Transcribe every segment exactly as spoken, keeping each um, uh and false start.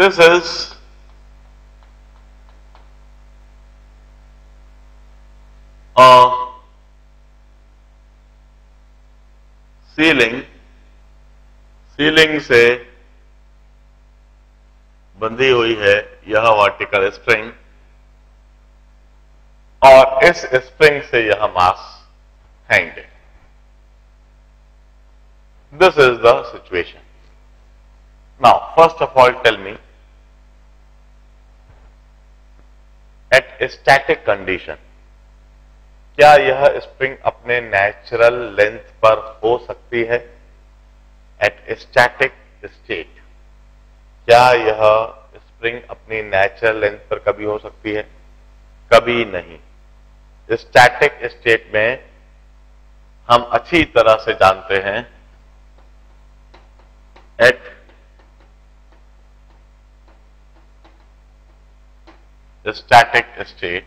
This is a ceiling, ceiling से बंधी हुई है यह वर्टिकल स्प्रिंग और इस स्प्रिंग से यह मास हैंग है। This is the situation. Now, first of all, tell me, at a static condition, क्या यह स्प्रिंग अपने नेचुरल लेंथ पर हो सकती है? एट स्टैटिक स्टेट क्या यह स्प्रिंग अपनी नेचुरल लेंथ पर कभी हो सकती है? कभी नहीं। स्टैटिक स्टेट में हम अच्छी तरह से जानते हैं एट स्टैटिक स्टेट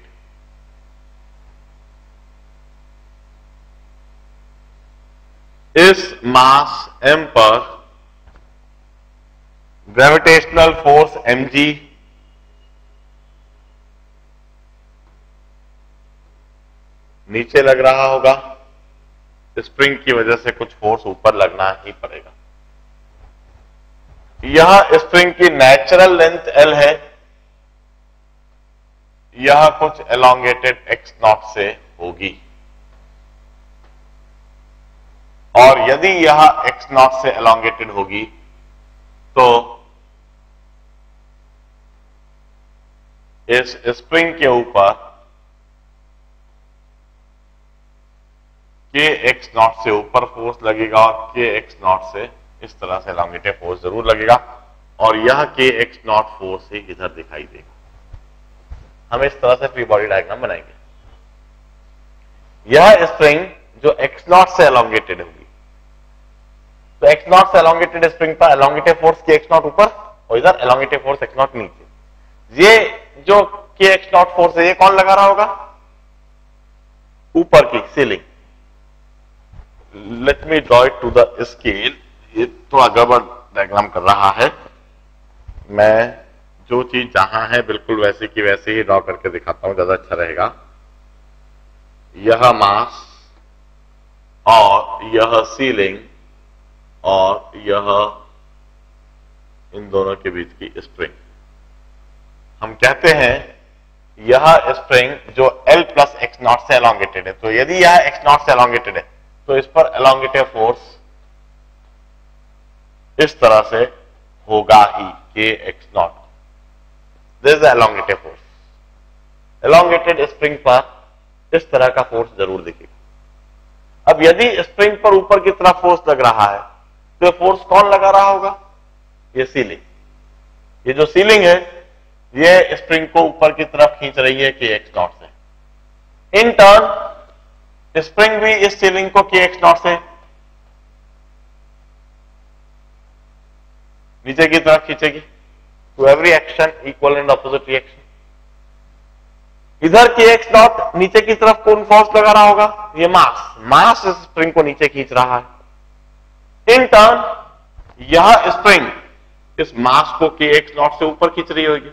इस मास m पर ग्रेविटेशनल फोर्स mg नीचे लग रहा होगा, स्प्रिंग की वजह से कुछ फोर्स ऊपर लगना ही पड़ेगा। यह स्प्रिंग की नेचुरल लेंथ l है, यह कुछ एलोंगेटेड एक्स नॉट से होगी और यदि यह x नॉट से एलोंगेटेड होगी तो इस स्प्रिंग के ऊपर के एक्स नॉट से ऊपर फोर्स लगेगा और के एक्स नॉट से इस तरह से एलोंगेटेड फोर्स जरूर लगेगा और यह के एक्स नॉट फोर्स ही इधर दिखाई देगा। हम इस तरह से फ्री बॉडी डायग्राम बनाएंगे। यह स्प्रिंग जो एक्स नॉट से एलोंगेटेड होगी तो एक्स नॉट से एलोंगेटेड स्प्रिंग पर एलोंगेटेड फोर्स के एक्स नॉट ऊपर और इधर एलोंगेटेड फोर्स एक्स नॉट नीचे। ये जो के एक्स नॉट फोर्स है ये कौन लगा रहा होगा? ऊपर की ceiling. Let me draw it to the scale. ये थोड़ा गड़बड़ डायग्राम कर रहा है, मैं जो चीज जहां है बिल्कुल वैसे की वैसे ही ड्रॉ करके दिखाता हूं, ज्यादा अच्छा रहेगा। यह मास और यह सीलिंग और यह इन दोनों के बीच की स्प्रिंग हम कहते हैं यह स्प्रिंग जो L प्लस एक्स नॉट से एलोंगेटेड है, तो यदि यह एक्स नॉट से एलोंगेटेड है तो इस पर एलोंगेटेड फोर्स इस तरह से होगा ही के x naught. This is elongated force. Elongated spring पर इस तरह का फोर्स जरूर दिखेगा। अब यदि स्प्रिंग पर ऊपर की तरफ फोर्स लग रहा है तो ये फोर्स कौन लगा रहा होगा? ये सीलिंग। ये जो सीलिंग है ये स्प्रिंग को ऊपर की तरफ खींच रही है के एक्स नॉट से। इन टर्न स्प्रिंग भी इस सीलिंग को के एक्स नॉट से नीचे की तरफ खींचेगी। To every action equal and opposite reaction. इधर के एक्स नॉट नीचे की तरफ कौन फोर्स लगा रहा होगा? ये मास। मास स्प्रिंग को नीचे खींच रहा है। इन टर्न यह स्प्रिंग इस मास को के एक्स नॉट से ऊपर खींच रही होगी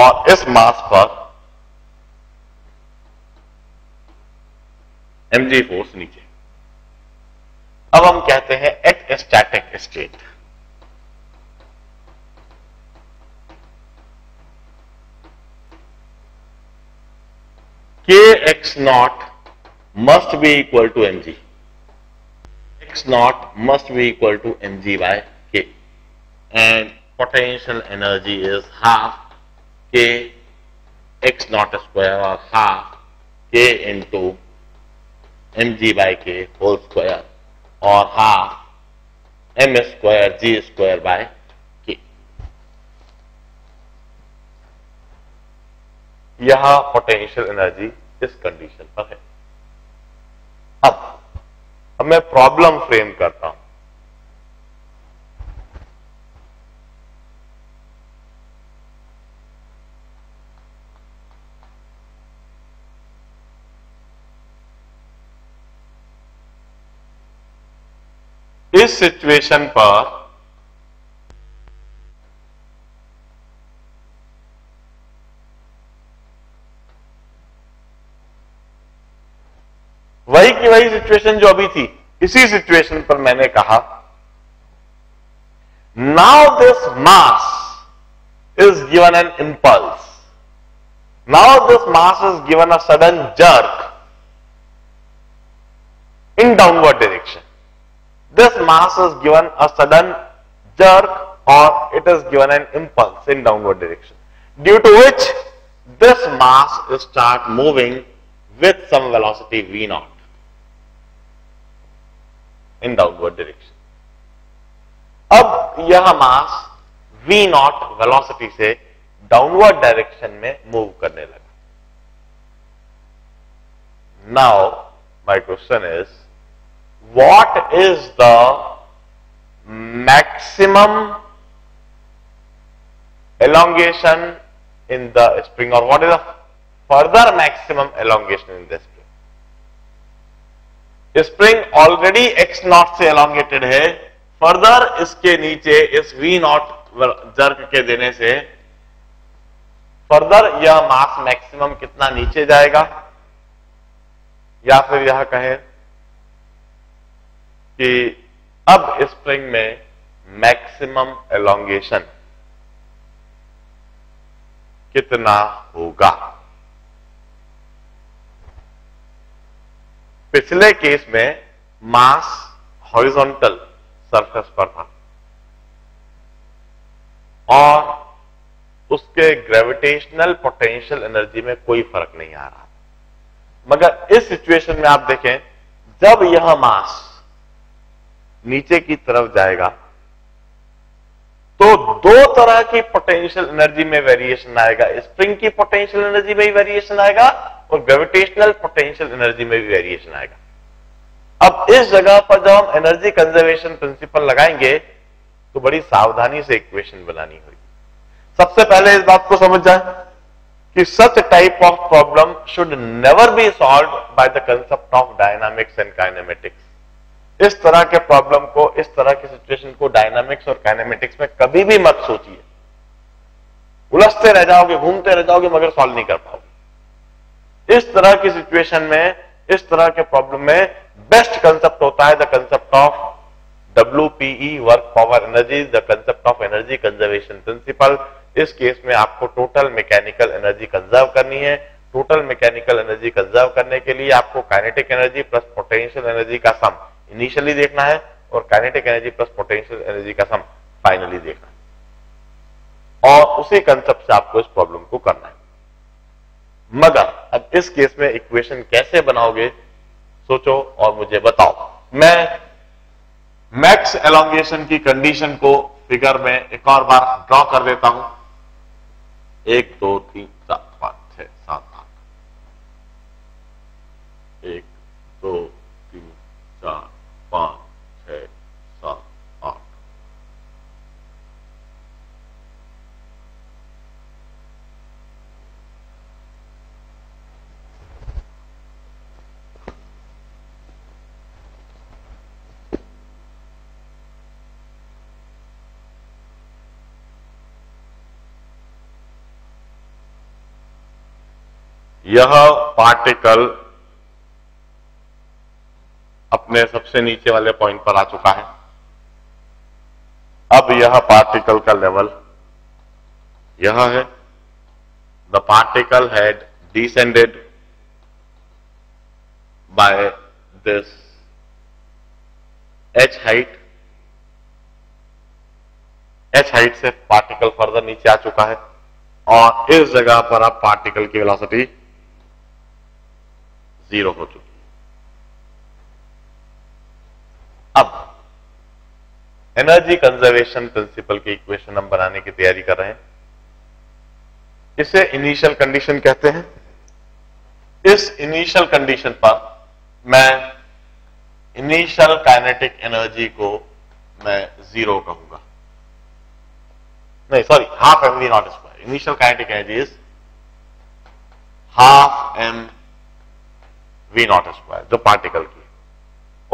और इस मास पर एमजी फोर्स नीचे। अब हम कहते हैं at static state Kx naught must be equal to mg. X naught must be equal to mg by k, and potential energy is half k x naught square or half k into mg by k whole square or half m square g square by k. यह potential energy इस condition पर है। अब, अब मैं problem frame करता हूं। इस सिचुएशन पर वही की वही सिचुएशन जो अभी थी, इसी सिचुएशन पर मैंने कहा now this mass is given an impulse, now this mass is given a sudden jerk in downward direction, this mass is given a sudden jerk or it is given an impulse in downward direction, due to which this mass will start moving with some velocity v naught in downward direction. अब यह mass v naught velocity से downward direction में move करने लगा. Now my question is, what is the maximum elongation in the spring, or what is the further maximum elongation in the spring? Spring already x naught से elongated है, further इसके नीचे इस we not jerk के देने से further यह मास maximum कितना नीचे जाएगा, या फिर यह कहें कि अब स्प्रिंग में मैक्सिमम एलोंगेशन कितना होगा. पिछले केस में मास हॉरिजॉन्टल सरफेस पर था और उसके ग्रेविटेशनल पोटेंशियल एनर्जी में कोई फर्क नहीं आ रहा, मगर इस सिचुएशन में आप देखें जब यह मास नीचे की तरफ जाएगा तो दो तरह की पोटेंशियल एनर्जी में वेरिएशन आएगा, स्प्रिंग की पोटेंशियल एनर्जी में भी वेरिएशन आएगा और ग्रेविटेशनल पोटेंशियल एनर्जी में भी वेरिएशन आएगा. अब इस जगह पर जब हम एनर्जी कंजर्वेशन प्रिंसिपल लगाएंगे तो बड़ी सावधानी से इक्वेशन बनानी होगी. सबसे पहले इस बात को समझ जाए कि such type of problem should never be solve by the concept of dynamics and kinematics. इस तरह के प्रॉब्लम को, इस तरह की सिचुएशन को डायनामिक्स और काइनेमेटिक्स में कभी भी मत सोचिए. उलझते रह जाओगे, घूमते रह जाओगे, मगर सॉल्व नहीं कर पाओगे. इस तरह की सिचुएशन में, इस तरह के प्रॉब्लम में बेस्ट कंसेप्ट होता है the concept of W P E, work power energy, the concept of energy conservation principle. इस केस में आपको टोटल मैकेनिकल एनर्जी कंजर्व करनी है. टोटल मैकेनिकल एनर्जी कंजर्व करने के लिए आपको kinetic energy plus potential energy का सम इनिशियली देखना है और kinetic energy plus potential energy का सम फाइनली देखना है, और उसी कंसेप्ट से आपको इस प्रॉब्लम को करना है. मगर अब इस केस में इक्वेशन कैसे बनाओगे सोचो और मुझे बताओ. मैं मैक्स एलोंगेशन की कंडीशन को फिगर में एक और बार ड्रॉ कर देता हूं. एक दो तीन चार पांच छह सात आठ, एक दो तीन चार पांच छह सात आठ. यह पार्टिकल अपने सबसे नीचे वाले पॉइंट पर आ चुका है. अब यह पार्टिकल का लेवल यह है. The particle had descended by this H height. H height से पार्टिकल फर्दर नीचे आ चुका है और इस जगह पर अब पार्टिकल की वेलोसिटी जीरो हो चुकी है. अब एनर्जी कंजर्वेशन प्रिंसिपल की इक्वेशन हम बनाने की तैयारी कर रहे हैं. इसे इनिशियल कंडीशन कहते हैं. इस इनिशियल कंडीशन पर मैं इनिशियल काइनेटिक एनर्जी को मैं जीरो कहूंगा. नहीं sorry, half M we naught square. Initial kinetic energy is half M we naught square जो पार्टिकल की,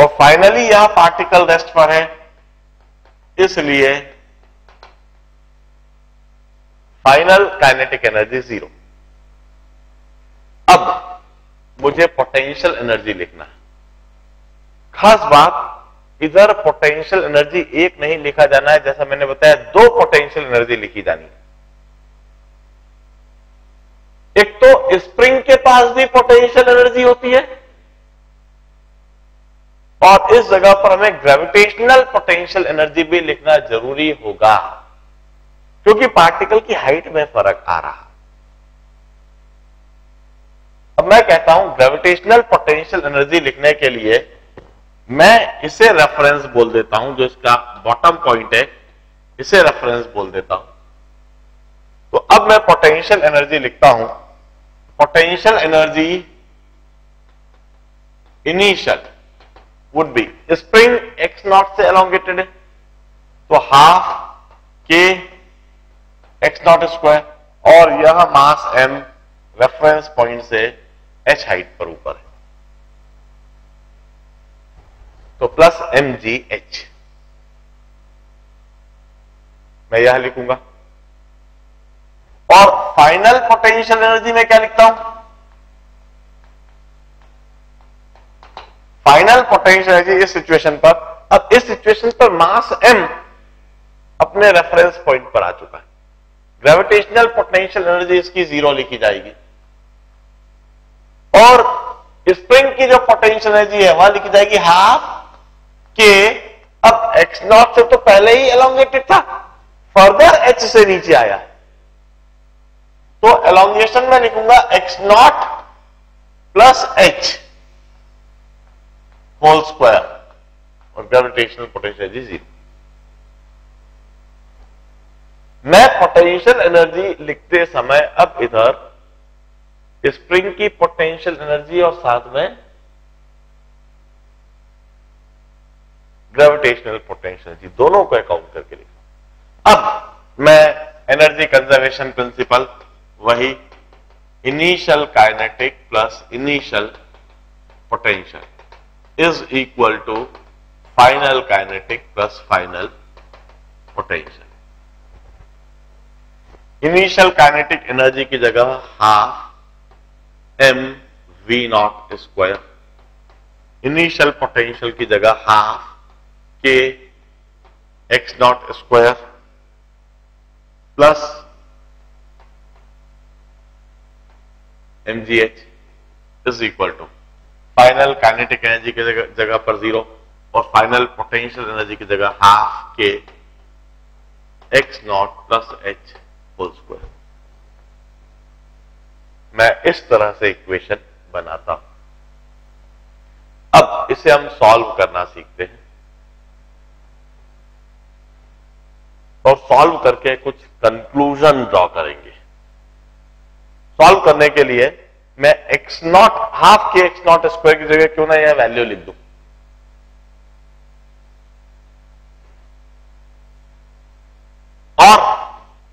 और फाइनली यह पार्टिकल रेस्ट पर है, इसलिए फाइनल काइनेटिक एनर्जी जीरो। अब मुझे पोटेंशियल एनर्जी लिखना है। खास बात, इधर पोटेंशियल एनर्जी एक नहीं लिखा जाना है, जैसा मैंने बताया दो पोटेंशियल एनर्जी लिखी जानी है। एक तो स्प्रिंग के पास भी पोटेंशियल एनर्जी होती है और इस जगह पर हमें ग्रेविटेशनल पोटेंशियल एनर्जी भी लिखना जरूरी होगा, क्योंकि पार्टिकल की हाइट में फर्क आ रहा। अब मैं कहता हूं ग्रेविटेशनल पोटेंशियल एनर्जी लिखने के लिए मैं इसे रेफरेंस बोल देता हूं, जो इसका बॉटम पॉइंट है इसे रेफरेंस बोल देता हूं। तो अब मैं पोटेंशियल एनर्जी लिखता हूं, potential energy initial would be, spring x naught से एलोंगेटेड है तो हाफ के एक्स नॉट स्क्वायर और यह मास एम रेफरेंस पॉइंट से एच हाइट पर ऊपर है तो प्लस एम जी एच मैं यह लिखूंगा। और फाइनल पोटेंशियल एनर्जी में क्या लिखता हूं, फाइनल पोटेंशियल एनर्जी इस सिचुएशन पर, अब इस सिचुएशन पर मास m अपने रेफरेंस पॉइंट पर आ चुका है, ग्रेविटेशनल पोटेंशियल एनर्जी इसकी जीरो लिखी जाएगी और स्प्रिंग की जो पोटेंशियल एनर्जी है वहां लिखी जाएगी हाफ के, अब एक्स नॉट से तो पहले ही एलोंगेटेड था, फर्दर एच से नीचे आया तो एलोंगेशन में लिखूंगा x naught plus H whole square और ग्रेविटेशनल पोटेंशियल एनर्जी जीरो। मैं पोटेंशियल एनर्जी लिखते समय अब इधर स्प्रिंग की पोटेंशियल एनर्जी और साथ में ग्रेविटेशनल पोटेंशियल एनर्जी दोनों को अकाउंट करके लिखूंगा। अब मैं एनर्जी कंजर्वेशन प्रिंसिपल वही initial kinetic plus initial potential is equal to final kinetic plus final potential. Initial kinetic energy की जगह half M we naught square, initial potential की जगह हाफ के x naught square plus MGH is equal to final kinetic energy की जगह, जगह पर zero और फाइनल पोटेंशियल एनर्जी की जगह हाफ के x naught plus H whole square. मैं इस तरह से इक्वेशन बनाता हूं। अब इसे हम सॉल्व करना सीखते हैं और सॉल्व करके कुछ कंक्लूजन ड्रॉ करेंगे। सॉल्व करने के लिए मैं एक्स नॉट हाफ के एक्स नॉट स्क्वायर की जगह क्यों ना यह वैल्यू लिख दूं, और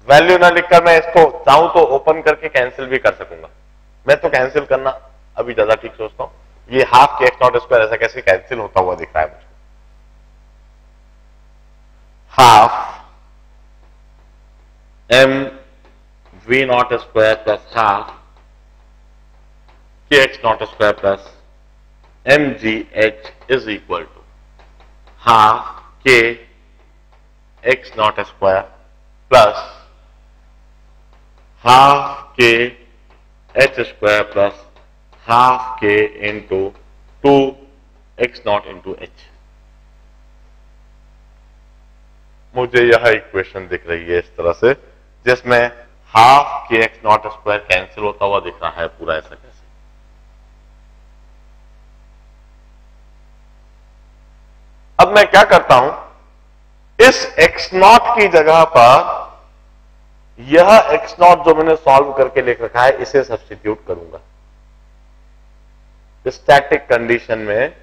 वैल्यू ना लिखकर मैं इसको चाहूं तो ओपन करके कैंसिल भी कर सकूंगा। मैं तो कैंसिल करना अभी ज्यादा ठीक सोचता हूं, ये हाफ के एक्स नॉट स्क्वायर ऐसा कैसे कैंसिल होता हुआ दिख रहा है मुझे। Half M we naught square plus half के x naught square plus M G H is equal to half के x naught square plus half k H square plus half k into two x naught into h. मुझे यह equation दिख रही है इस तरह से, जिसमें हाफ के एक्स नॉट स्क्वायर कैंसिल होता हुआ दिख रहा है पूरा, ऐसा कैसे? अब मैं क्या करता हूं, इस एक्स नॉट की जगह पर यह एक्स नॉट जो मैंने सॉल्व करके लिख रखा है इसे सब्स्टिट्यूट करूंगा। स्टैटिक कंडीशन में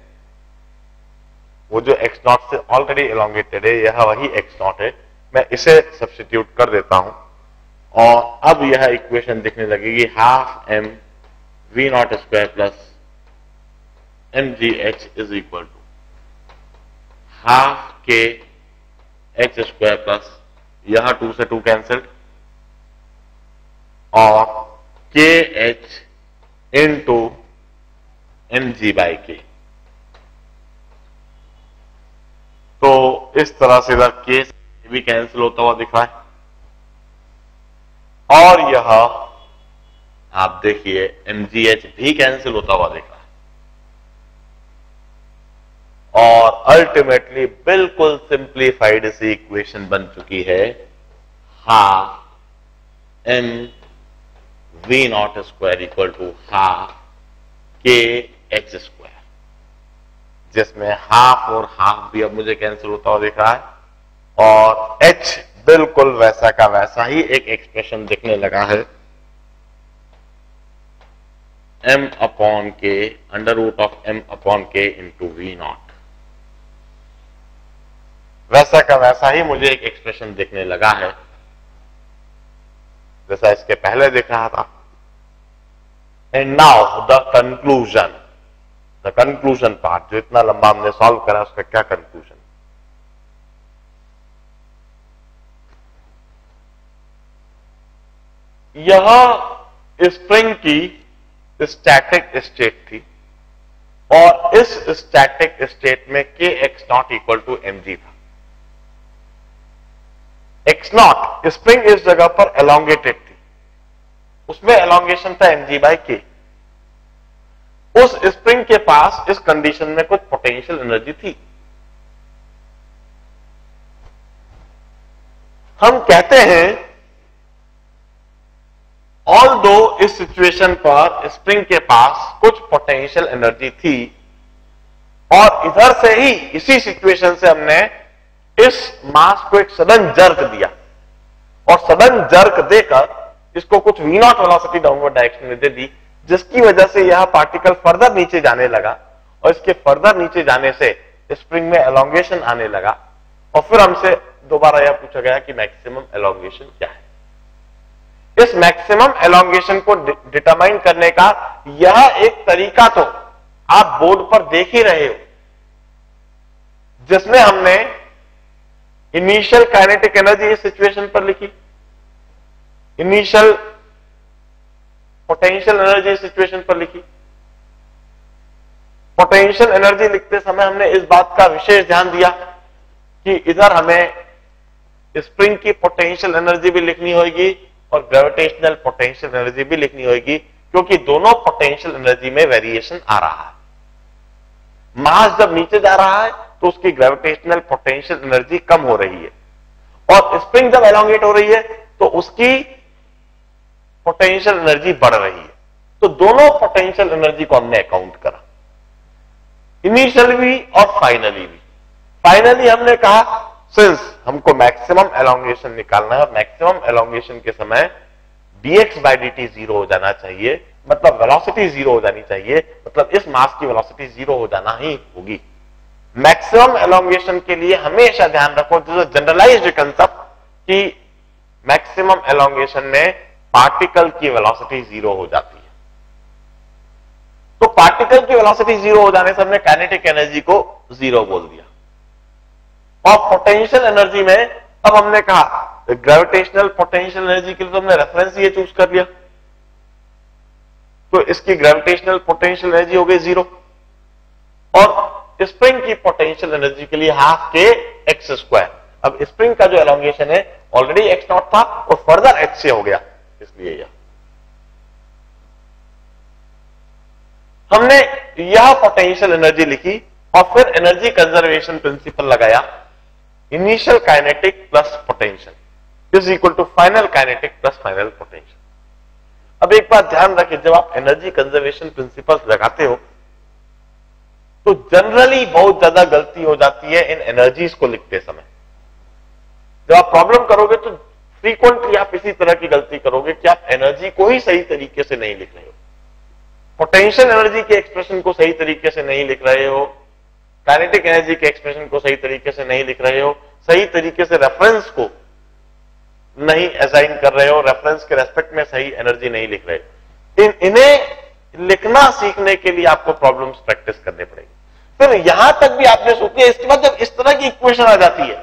वो जो एक्स नॉट से ऑलरेडी एलोंगेटेड है यह वही एक्स नॉट है, मैं इसे सब्स्टिट्यूट कर देता हूं और अब यह इक्वेशन दिखने लगेगी half M we naught square plus M G H is equal to half के एक्स स्क्वायर प्लस यह टू से टू कैंसल और के h in two M G by के। तो इस तरह से इधर के भी कैंसिल होता हुआ दिख रहा है और यह आप देखिए एम जी एच भी कैंसिल होता हुआ दिख रहा है और अल्टीमेटली बिल्कुल सिंप्लीफाइड सी इक्वेशन बन चुकी है half M we naught square equal to half के एक्स स्क्वायर, जिसमें हाफ और हाफ भी अब मुझे कैंसिल होता हुआ दिख रहा है और एच बिल्कुल वैसा का वैसा ही एक एक्सप्रेशन दिखने लगा है एम अपॉन के under root of m upon के इंटू वी नॉट, वैसा का वैसा ही मुझे एक एक्सप्रेशन दिखने लगा है जैसा इसके पहले दिख रहा था। And now the conclusion, the conclusion part जो इतना लंबा हमने सॉल्व करा उसका क्या कंक्लूजन। यह स्प्रिंग की स्टैटिक स्टेट थी और इस स्टैटिक स्टेट में के x naught equal to M G था। एक्स नॉट स्प्रिंग इस जगह पर एलोंगेटेड थी, उसमें एलोंगेशन था mg बाई के। उस स्प्रिंग के पास इस कंडीशन में कुछ पोटेंशियल एनर्जी थी। हम कहते हैं ऑल दो इस सिचुएशन पर स्प्रिंग के पास कुछ पोटेंशियल एनर्जी थी और इधर से ही इसी सिचुएशन से हमने इस मास को एक सडन जर्क दिया और सडन जर्क देकर इसको कुछ we naught velocity downward direction में दे दी, जिसकी वजह से यह पार्टिकल फर्दर नीचे जाने लगा और इसके फर्दर नीचे जाने से स्प्रिंग में एलोंगेशन आने लगा और फिर हमसे दोबारा यह पूछा गया कि मैक्सिमम एलोंगेशन क्या है। इस मैक्सिमम एलोंगेशन को डिटरमाइन करने का यह एक तरीका तो आप बोर्ड पर देख ही रहे हो, जिसमें हमने इनिशियल काइनेटिक एनर्जी इस सिचुएशन पर लिखी, इनिशियल पोटेंशियल एनर्जी इस सिचुएशन पर लिखी। पोटेंशियल एनर्जी लिखते समय हमने इस बात का विशेष ध्यान दिया कि इधर हमें स्प्रिंग की पोटेंशियल एनर्जी भी लिखनी होगी और ग्रेविटेशनल पोटेंशियल एनर्जी भी लिखनी होगी, क्योंकि दोनों पोटेंशियल एनर्जी में वेरिएशन आ रहा है। मास जब नीचे जा रहा है तो उसकी ग्रेविटेशनल पोटेंशियल एनर्जी कम हो रही है और स्प्रिंग जब एलोंगेट हो रही है तो उसकी पोटेंशियल एनर्जी बढ़ रही है। तो दोनों पोटेंशियल एनर्जी को हमने अकाउंट करा, इनिशियल भी और फाइनली भी। फाइनली हमने कहा सिंस हमको मैक्सिमम एलोंगेशन निकालना है और मैक्सिमम एलोंगेशन के समय dx by dt जीरो हो जाना चाहिए, मतलब वेलोसिटी जीरो हो जानी चाहिए, मतलब इस मास की वेलोसिटी जीरो हो जाना ही होगी। मैक्सिमम एलोंगेशन के लिए हमेशा ध्यान रखो जो जनरलाइज्ड कंसेप्ट कि मैक्सिमम एलोंगेशन में पार्टिकल की वेलोसिटी जीरो हो जाती है। तो पार्टिकल की वेलोसिटी जीरो हो जाने से हमने काइनेटिक एनर्जी को जीरो बोल दिया और पोटेंशियल एनर्जी में अब हमने कहा ग्रेविटेशनल पोटेंशियल एनर्जी के लिए तो हमने रेफरेंस ये चूज कर लिया, तो इसकी ग्रेविटेशनल पोटेंशियल एनर्जी हो गई जीरो और स्प्रिंग की पोटेंशियल एनर्जी के लिए हाफ के एक्स स्क्वायर। अब स्प्रिंग का जो एलोंगेशन है ऑलरेडी एक्स नॉट था और फर्दर एक्स से हो गया, इसलिए यह हमने यह पोटेंशियल एनर्जी लिखी और फिर एनर्जी कंजर्वेशन प्रिंसिपल लगाया, initial kinetic plus potential is equal to final kinetic plus final potential. अब एक बात ध्यान रखें, जब आप एनर्जी कंजर्वेशन प्रिंसिपल लगाते हो तो जनरली बहुत ज्यादा गलती हो जाती है इन एनर्जीज को लिखते समय। जब आप प्रॉब्लम करोगे तो फ्रीक्वेंटली आप इसी तरह की गलती करोगे कि आप एनर्जी को ही सही तरीके से नहीं लिख रहे हो, पोटेंशियल एनर्जी के एक्सप्रेशन को सही तरीके से नहीं लिख रहे हो, काइनेटिक एनर्जी के एक्सप्रेशन को सही तरीके से नहीं लिख रहे हो, सही तरीके से रेफरेंस को नहीं असाइन कर रहे हो, रेफरेंस के रेस्पेक्ट में सही एनर्जी नहीं लिख रहे हो। इन इन्हें लिखना सीखने के लिए आपको प्रॉब्लम्स प्रैक्टिस करने पड़ेंगे। फिर यहां तक भी आपने सोची है। इसके बाद जब इस तरह की इक्वेशन आ जाती है,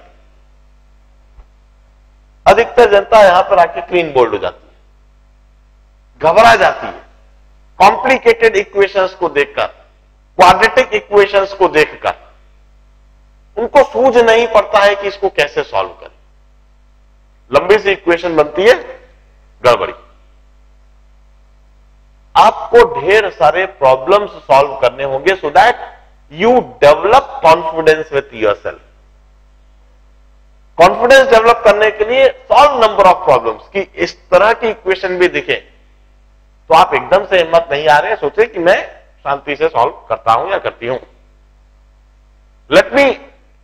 अधिकतर जनता यहां पर आके क्लीन बोल्ड हो जाती है, घबरा जाती है कॉम्प्लिकेटेड इक्वेशंस को देखकर, क्वाड्रेटिक इक्वेशंस को देखकर। उनको सूझ नहीं पड़ता है कि इसको कैसे सॉल्व करें। लंबी सी इक्वेशन बनती है, गड़बड़ी। आपको ढेर सारे प्रॉब्लम्स सॉल्व करने होंगे so that you develop confidence with yourself. Confidence develop करने के लिए सॉल्व नंबर ऑफ प्रॉब्लम्स कि इस तरह की इक्वेशन भी दिखे तो आप एकदम से हिम्मत नहीं आ रहे, सोचे कि मैं शांति से सॉल्व करता हूं या करती हूं। Let me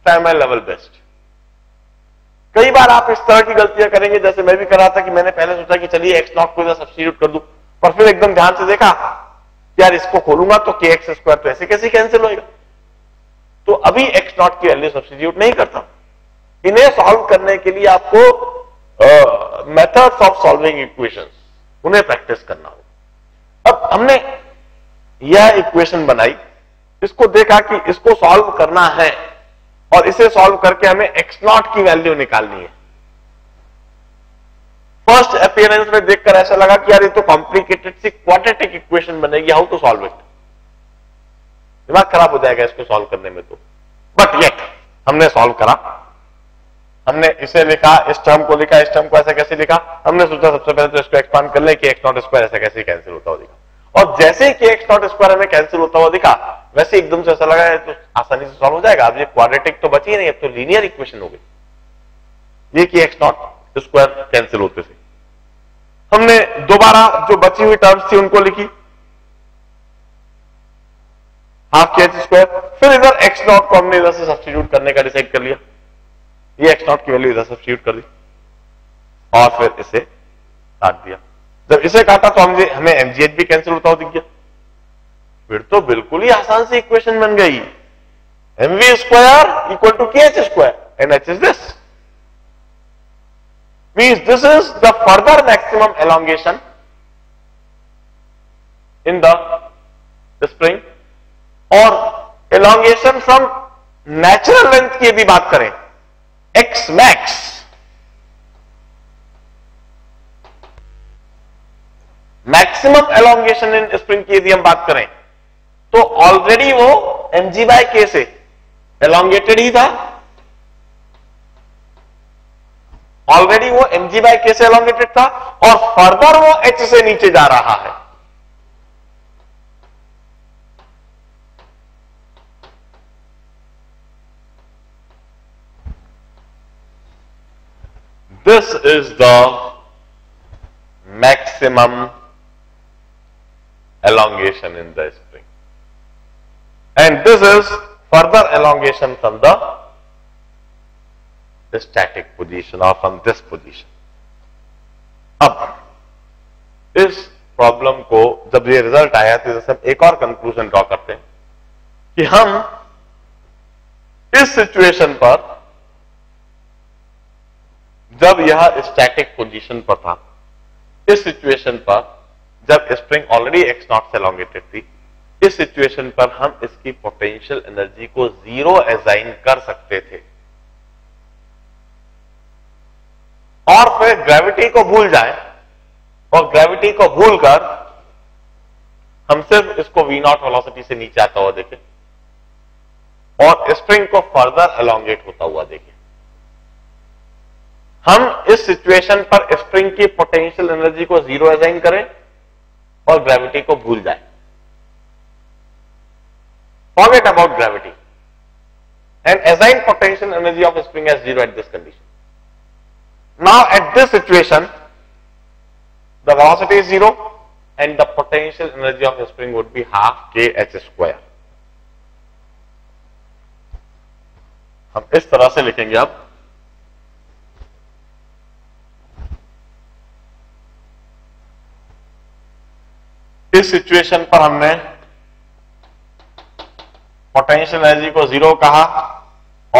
try my level best. कई बार आप इस तरह की गलतियां करेंगे, जैसे मैं भी कर रहा था कि मैंने पहले सोचा कि चलिए एक्स नॉट को सब्स्टिट्यूट कर दूं, पर फिर एकदम ध्यान से देखा यार इसको खोलूंगा तो के एक्स स्क्वायर तो ऐसे कैसे कैंसिल होएगा, तो अभी एक्स नॉट की वैल्यू सब्स्टिट्यूट नहीं करता। इन्हें सॉल्व करने के लिए आपको मेथड्स ऑफ सॉल्विंग इक्वेशंस उन्हें प्रैक्टिस करना होगा। अब हमने यह इक्वेशन बनाई, इसको देखा कि इसको सॉल्व करना है और इसे सॉल्व करके हमें एक्स नॉट की वैल्यू निकालनी है। फर्स्ट अपीयरेंस में देखकर ऐसा लगा कि यार ये तो कॉम्प्लिकेटेड सी क्वाड्रेटिक इक्वेशन बनेगी, हाउ टू सॉल्व इट, दिमाग खराब हो जाएगा इसको सॉल्व करने में तो। बट येट हमने सॉल्व करा, हमने इसे लिखा, इस टर्म को लिखा, इस टर्म को ऐसा कैसे लिखा, हमने सोचा सबसे पहले तो इसको एक्सपांड कर ले कि एक्स नॉट स्क्वायर ऐसा कैसे कैंसिल होता हुआ दिखा, और जैसे कि एक्स नॉट स्क्वायर हमें कैंसिल होता हुआ दिखा वैसे एकदम से ऐसा लगा तो आसानी से सॉल्व हो जाएगा। अब ये क्वाड्रेटिक तो बची नहीं, अब तो लीनियर इक्वेशन हो गई ये कि एक्स नॉट स्क्वायर कैंसिल होते थे। हमने दोबारा जो बची हुई टर्म्स थी उनको लिखी, हाफ के एच स्क्वायर, फिर इधर एक्स नॉट को हमने इधर से सब्स्टिट्यूट करने का डिसाइड कर लिया, ये एक्स नॉट की वैल्यू इधर सब्स्टिट्यूट कर दी और फिर इसे काट दिया। जब इसे काटा तो हमने हमें एमजीएच भी कैंसिल होता हुआ दिख गया, फिर तो बिल्कुल ही आसान सी इक्वेशन बन गई, एमवी स्क्वायर इक्वल टू के H square and H is this. Means this is the further maximum elongation in the spring, or elongation from natural length की भी बात करें x max, maximum elongation in spring की यदि हम बात करें तो ऑलरेडी वो mg by k से elongated ही था, ऑलरेडी वो mg by k से elongated था और फर्दर वो h से नीचे जा रहा है। This is the maximum elongation in the spring and this is further elongation from the The static position or from this position। अब इस प्रॉब्लम को जब ये रिजल्ट आया तो जैसे हम एक और कंक्लूजन ड्रॉ करते हैं कि हम इस सिचुएशन पर, जब यह स्टैटिक पोजीशन पर था, इस सिचुएशन पर जब स्प्रिंग ऑलरेडी एक्स नॉट से एलोंगेटेड थी, इस सिचुएशन पर हम इसकी पोटेंशियल एनर्जी को जीरो असाइन कर सकते थे और फिर ग्रेविटी को भूल जाए और ग्रेविटी को भूलकर हम सिर्फ इसको वी नॉट वेलोसिटी से नीचे आता हुआ देखें और स्प्रिंग को फर्दर एलोंगेट होता हुआ देखें। हम इस सिचुएशन पर स्प्रिंग की पोटेंशियल एनर्जी को जीरो असाइन करें और ग्रेविटी को भूल जाए, forget about gravity and assign potential energy of spring as zero at this condition. Now at this situation, the velocity is zero and the potential energy of the spring would be half k h square. हम इस तरह से लिखेंगे अब इस situation पर हमने potential energy को जीरो कहा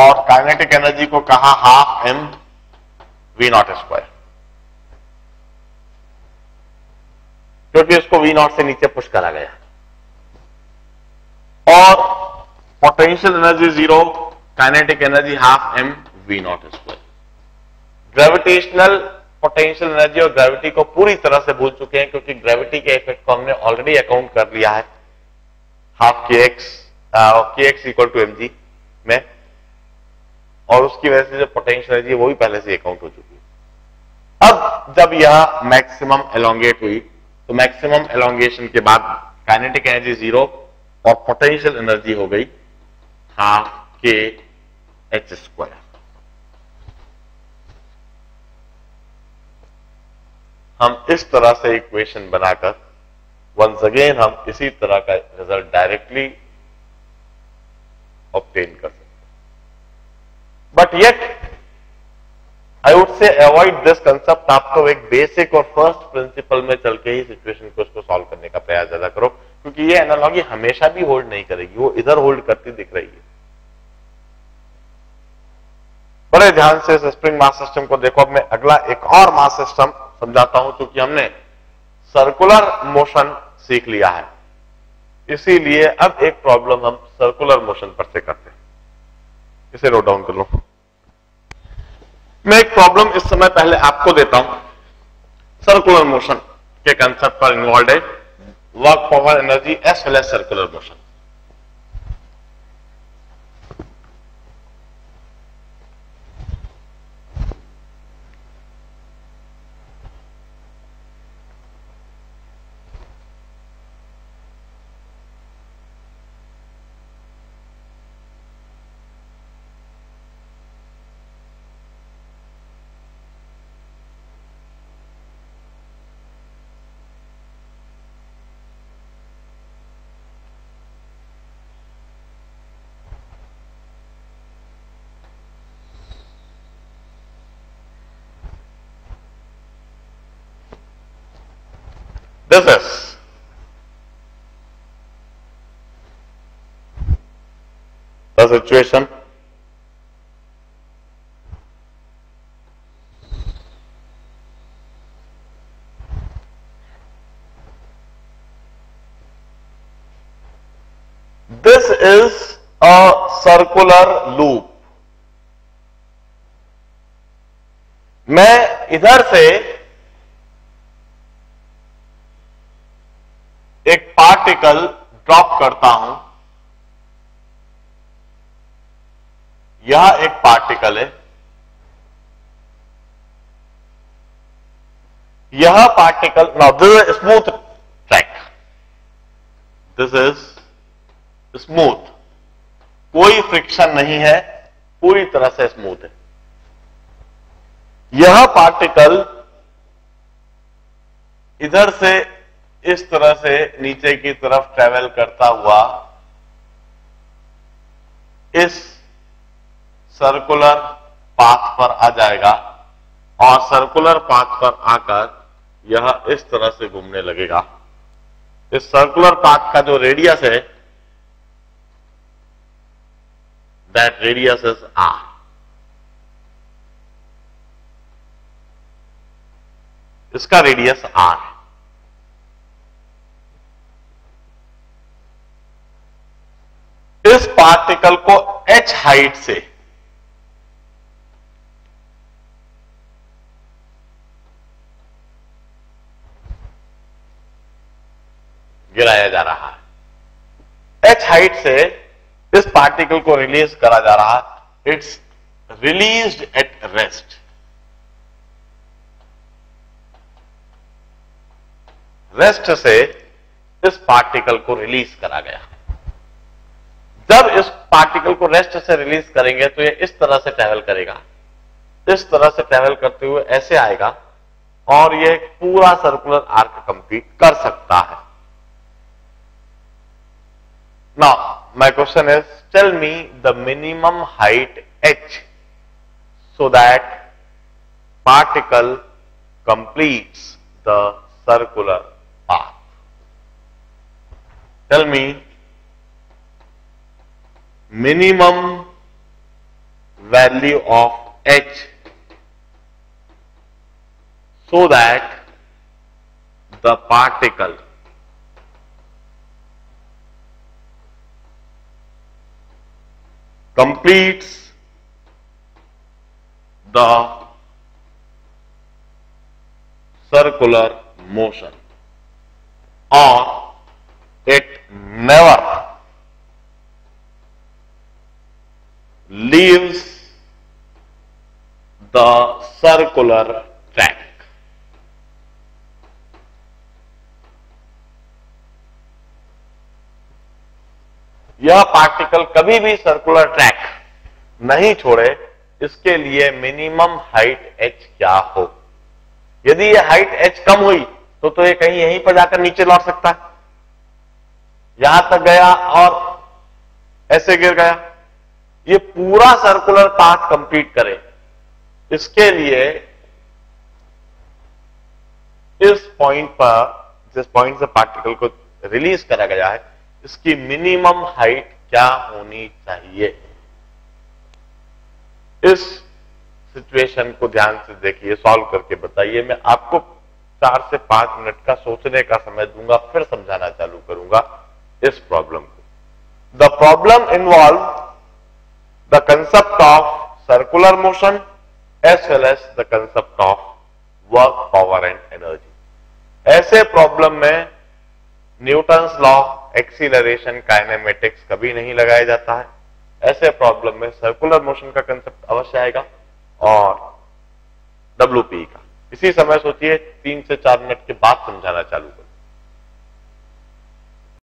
और काइनेटिक एनर्जी को कहा half m we naught square, क्योंकि उसको वी नॉट से नीचे पुश करा गया और Potential energy zero, kinetic energy half m v naught square. Gravitational potential energy और ग्रेविटी को पूरी तरह से भूल चुके हैं क्योंकि ग्रेविटी के इफेक्ट को हमने ऑलरेडी अकाउंट कर लिया है हाफ के x k x equal to M g में, और उसकी वजह से जो पोटेंशियल एनर्जी है वो भी पहले से अकाउंट हो चुकी है। अब जब यह मैक्सिमम एलोंगेट हुई तो मैक्सिमम एलोंगेशन के बाद काइनेटिक एनर्जी जीरो और पोटेंशियल एनर्जी हो गई हाफ के एच स्क्वायर। हम इस तरह से इक्वेशन बनाकर वंस अगेन हम इसी तरह का रिजल्ट डायरेक्टली ऑब्टेन कर सकते, but yet I would say avoid this concept. आपको एक बेसिक और फर्स्ट प्रिंसिपल में चल के ही सिचुएशन को इसको सॉल्व करने का प्रयास ज्यादा करो, क्योंकि ये एनालॉजी हमेशा भी होल्ड नहीं करेगी, वो इधर होल्ड करती दिख रही है। बड़े ध्यान से इस स्प्रिंग मास सिस्टम को देखो। अब मैं अगला एक और मास सिस्टम समझाता हूं, क्योंकि हमने सर्कुलर मोशन सीख लिया है, इसीलिए अब एक प्रॉब्लम हम सर्कुलर मोशन पर से करते हैं। इसे नोट डाउन कर लो। मैं एक प्रॉब्लम इस समय पहले आपको देता हूं, सर्कुलर मोशन के कंसेप्ट पर इन्वॉल्व है, work power energy as well as circular motion. This is the situation . This is a circular loop। मैं इधर से एक पार्टिकल ड्रॉप करता हूं, यह एक पार्टिकल है, यह particle now this is smooth track, this is smooth, कोई फ्रिक्शन नहीं है, पूरी तरह से स्मूथ है। यह पार्टिकल इधर से इस तरह से नीचे की तरफ ट्रेवल करता हुआ इस सर्कुलर पाथ पर आ जाएगा, और सर्कुलर पाथ पर आकर यह इस तरह से घूमने लगेगा। इस सर्कुलर पाथ का जो रेडियस है, दैट रेडियस इज आर। इसका रेडियस आर है। इस पार्टिकल को h हाइट से गिराया जा रहा है, h हाइट से इस पार्टिकल को रिलीज करा जा रहा है। It's released at rest. Rest से इस पार्टिकल को रिलीज करा गया। जब इस पार्टिकल को रेस्ट से रिलीज करेंगे तो ये इस तरह से ट्रैवल करेगा, इस तरह से ट्रैवल करते हुए ऐसे आएगा, और ये पूरा सर्कुलर आर्क कंप्लीट कर सकता है। Now my question is, tell me the minimum height h so that particle completes the circular path. Tell me minimum value of h so that the particle completes the circular motion, or it never leaves the circular track. यह particle कभी भी circular track नहीं छोड़े, इसके लिए minimum height h क्या हो। यदि यह हाइट h कम हुई तो तो ये कहीं यहीं पर जाकर नीचे लौट सकता है, यहां तक गया और ऐसे गिर गया, ये पूरा सर्कुलर पाथ कंप्लीट करे। इसके लिए इस पॉइंट पर, जिस पॉइंट से पार्टिकल को रिलीज करा गया है, इसकी मिनिमम हाइट क्या होनी चाहिए। इस सिचुएशन को ध्यान से देखिए, सॉल्व करके बताइए। मैं आपको चार से पांच मिनट का सोचने का समय दूंगा, फिर समझाना चालू करूंगा इस प्रॉब्लम को। The problem involve the concept of circular motion as well as the concept of work, power and energy. ऐसे प्रॉब्लम में न्यूटन्स लॉ, एक्सीलरेशन, काइनेमेटिक्स कभी नहीं लगाया जाता है। ऐसे प्रॉब्लम में सर्कुलर मोशन का कंसेप्ट अवश्य आएगा और डब्ल्यूपीई का। इसी समय सोचिए, तीन से चार मिनट के बाद समझाना चालू करें।